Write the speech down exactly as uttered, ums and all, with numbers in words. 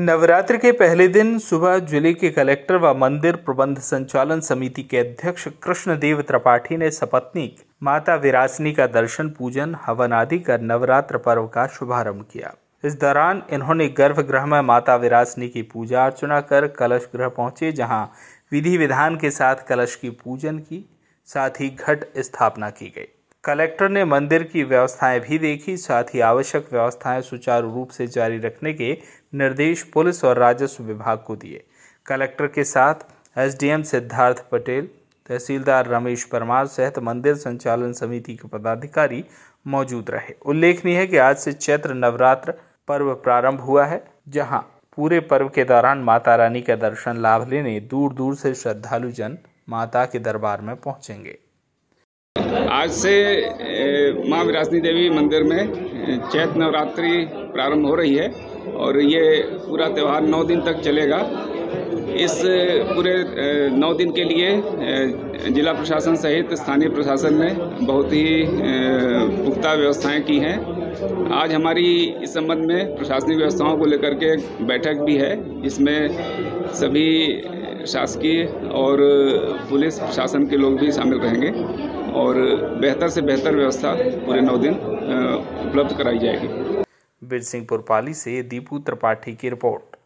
नवरात्र के पहले दिन सुबह जिले के कलेक्टर व मंदिर प्रबंध संचालन समिति के अध्यक्ष कृष्ण देव त्रिपाठी ने सपत्नीक माता विरासिनी का दर्शन, पूजन, हवन आदि कर नवरात्र पर्व का शुभारंभ किया। इस दौरान इन्होंने गर्भगृह में माता विरासिनी की पूजा अर्चना कर कलश गृह पहुंचे, जहां विधि विधान के साथ कलश की पूजन की, साथ ही घट स्थापना की गई। कलेक्टर ने मंदिर की व्यवस्थाएं भी देखी, साथ ही आवश्यक व्यवस्थाएं सुचारू रूप से जारी रखने के निर्देश पुलिस और राजस्व विभाग को दिए। कलेक्टर के साथ एसडीएम सिद्धार्थ पटेल, तहसीलदार रमेश परमार सहित मंदिर संचालन समिति के पदाधिकारी मौजूद रहे। उल्लेखनीय है कि आज से चैत्र नवरात्र पर्व प्रारंभ हुआ है, जहां पूरे पर्व के दौरान माता रानी का दर्शन लाभ लेने दूर दूर से श्रद्धालु जन माता के दरबार में पहुंचेंगे। आज से माँ विरासिनी देवी मंदिर में चैत नवरात्रि प्रारंभ हो रही है और ये पूरा त्यौहार नौ दिन तक चलेगा। इस पूरे नौ दिन के लिए जिला प्रशासन सहित स्थानीय प्रशासन ने बहुत ही पुख्ता व्यवस्थाएं की हैं। आज हमारी इस संबंध में प्रशासनिक व्यवस्थाओं को लेकर के बैठक भी है, जिसमें सभी शासकीय और पुलिस प्रशासन के लोग भी शामिल रहेंगे और बेहतर से बेहतर व्यवस्था पूरे नौ दिन उपलब्ध कराई जाएगी। बिरसिंहपुर पाली से दीपू त्रिपाठी की रिपोर्ट।